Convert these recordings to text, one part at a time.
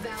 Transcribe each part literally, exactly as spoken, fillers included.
Of valor.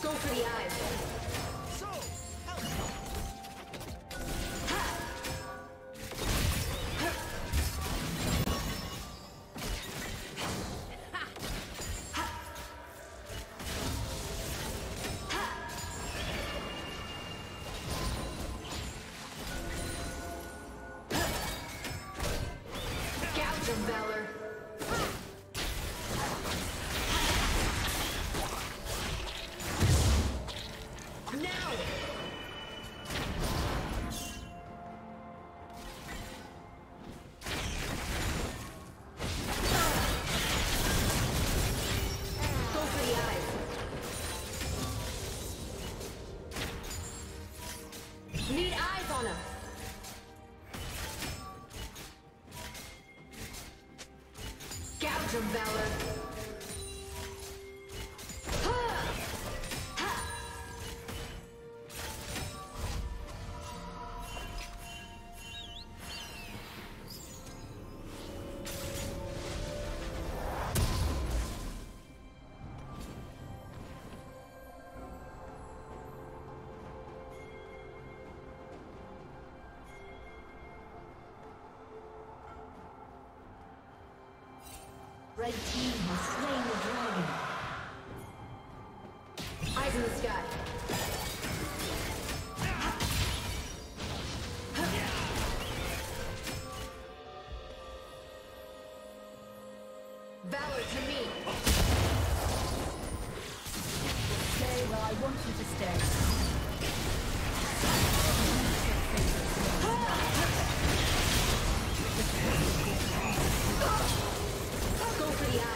Go for the eyes. So, help. Valor. Of valor. Red team has slain the dragon. Eyes in the sky. Valor to me. Stay where I want you to stay. Go for the eyes.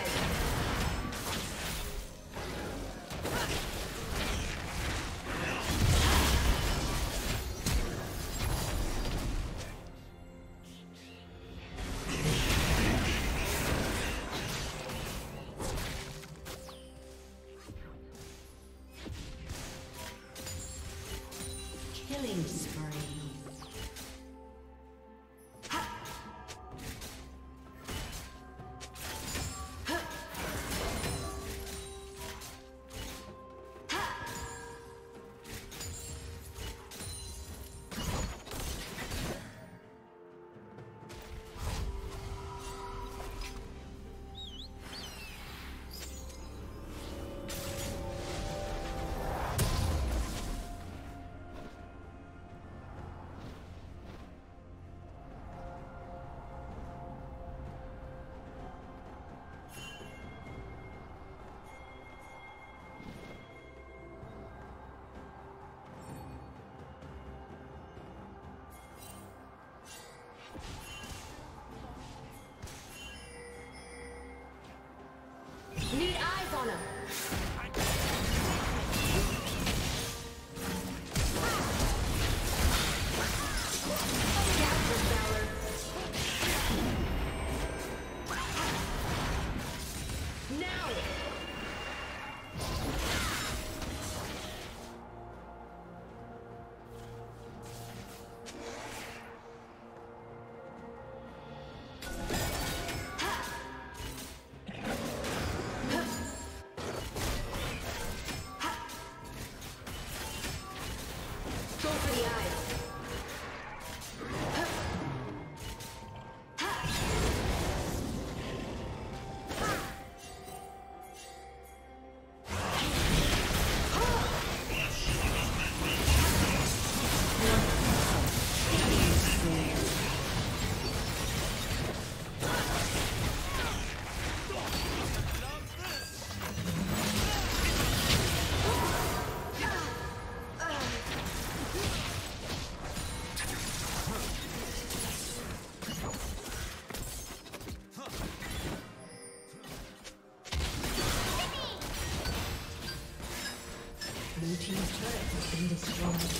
Need eyes on him. Blue team's turret has been destroyed.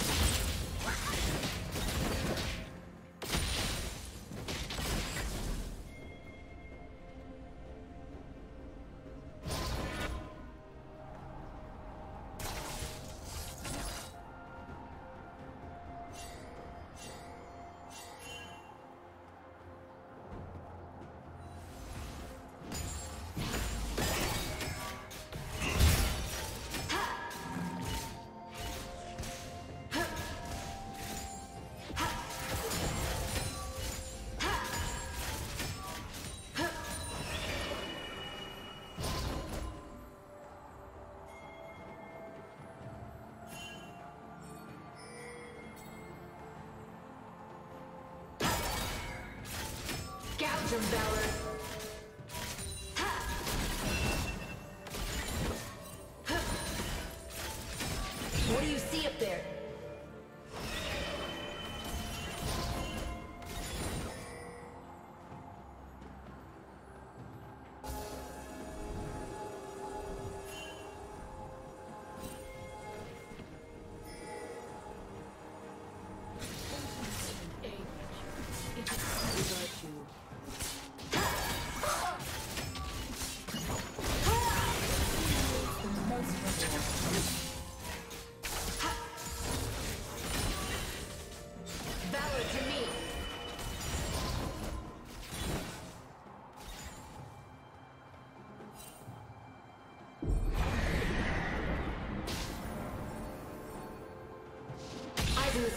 Gouge him, Valor.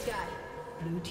Sky. Blue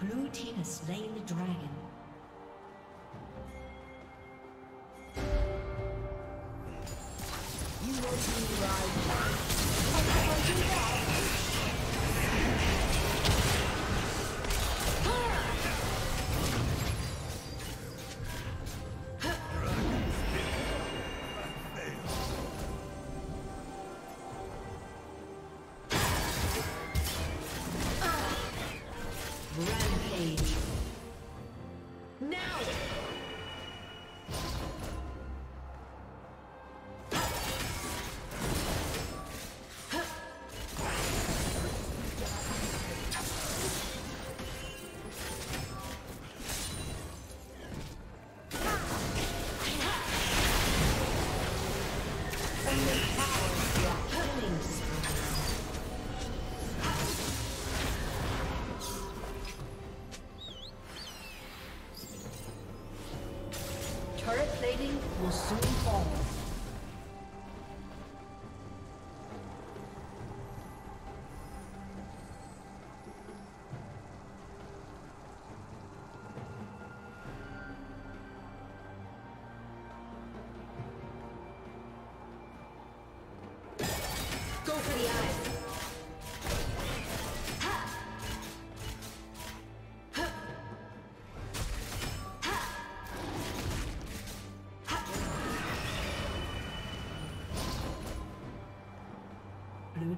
Blue team has slain the dragon. You will be right back. Turret plating will soon fall. Blue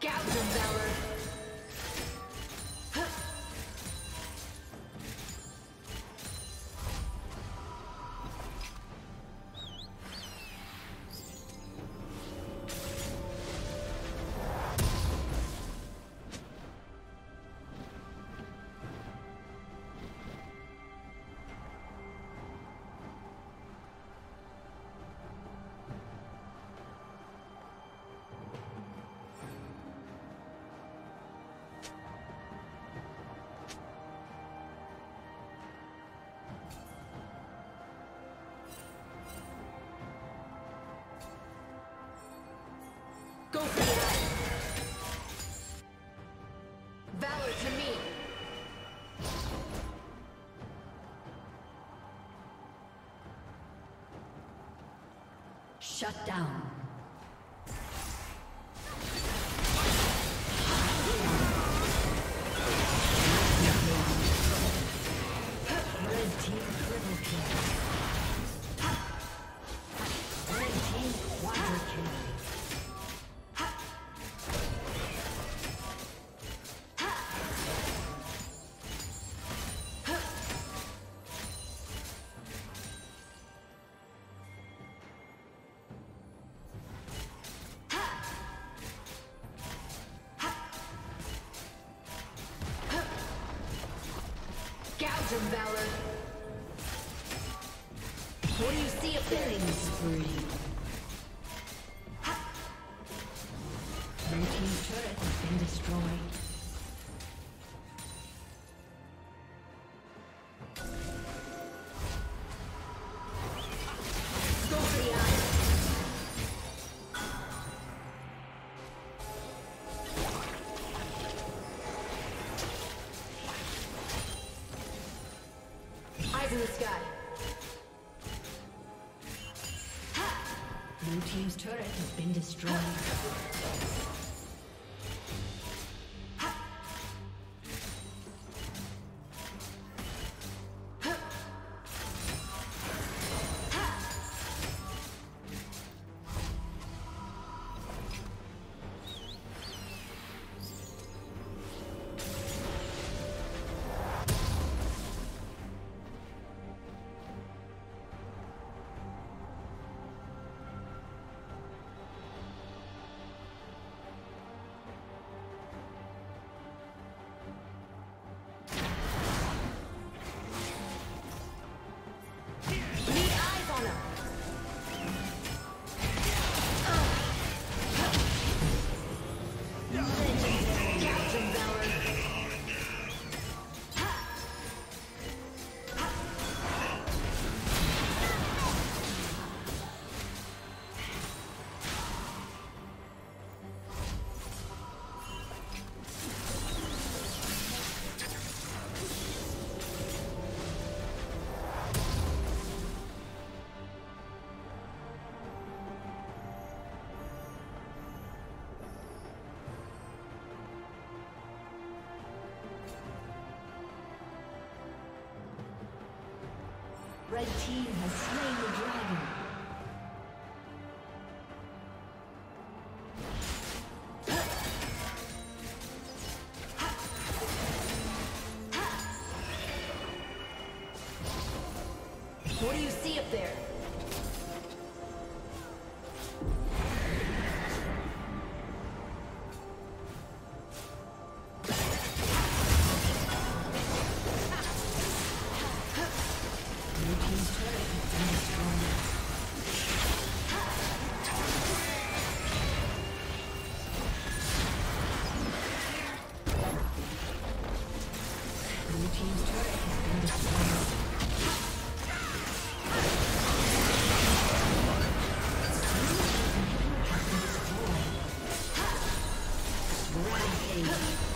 Gousendower! Go for it! Valor to me! Shut down. Valor. What do you see up there? Spree. Blue team's turret has been destroyed. In the sky. Ha! Blue team's turret has been destroyed. Ha! Ha! Ha! Red team has slain the dragon. What do you see up there? Rampage.